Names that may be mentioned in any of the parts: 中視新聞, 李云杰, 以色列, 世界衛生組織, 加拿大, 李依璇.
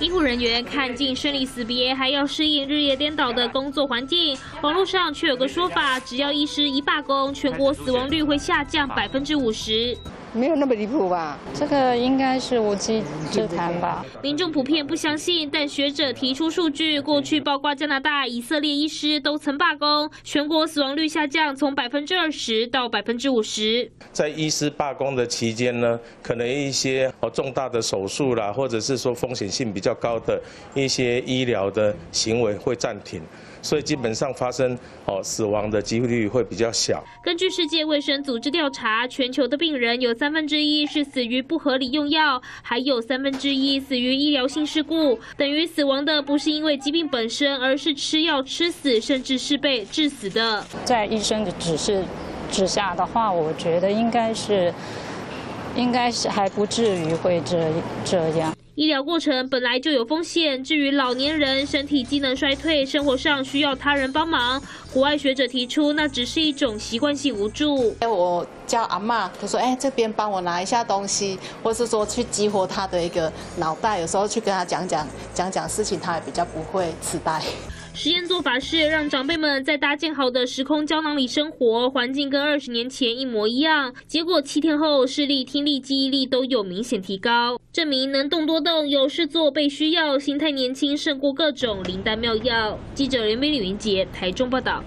医护人员看尽生离死别，还要适应日夜颠倒的工作环境。网络上却有个说法，只要医师一罢工，全国死亡率会下降50%。 没有那么离谱吧？这个应该是无稽之谈吧。民众普遍不相信，但学者提出数据，过去包括加拿大、以色列医师都曾罢工，全国死亡率下降从20%到50%。在医师罢工的期间呢，可能一些重大的手术啦，或者是说风险性比较高的一些医疗的行为会暂停。 所以基本上发生死亡的几率会比较小。根据世界卫生组织调查，全球的病人有1/3是死于不合理用药，还有1/3死于医疗性事故。等于死亡的不是因为疾病本身，而是吃药吃死，甚至是被致死的。在医生的指示之下的话，我觉得应该是还不至于会这样。 医疗过程本来就有风险，至于老年人身体机能衰退，生活上需要他人帮忙，国外学者提出那只是一种习惯性无助。我叫阿嬷，她说：“哎，这边帮我拿一下东西，或是说去激活她的一个脑袋，有时候去跟她讲讲事情，她也比较不会痴呆。” 实验做法是让长辈们在搭建好的时空胶囊里生活，环境跟20年前一模一样。结果7天后，视力、听力、记忆力都有明显提高，证明能动多动，有事做被需要，心态年轻胜过各种灵丹妙药。记者李云杰台中报道。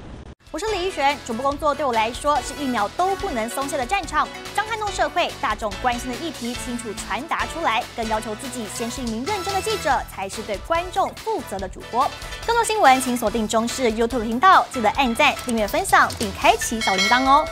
我是李依璇，主播工作对我来说是1秒都不能松懈的战场，将撼动社会大众关心的议题清楚传达出来，更要求自己先是一名认真的记者，才是对观众负责的主播。 更多新闻，请锁定中视 YouTube 频道，记得按赞、订阅、分享，并开启小铃铛哦。